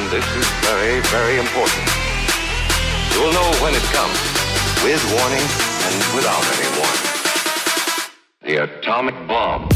And this is very, very important. You will know when it comes, with warning and without any warning. The atomic bomb.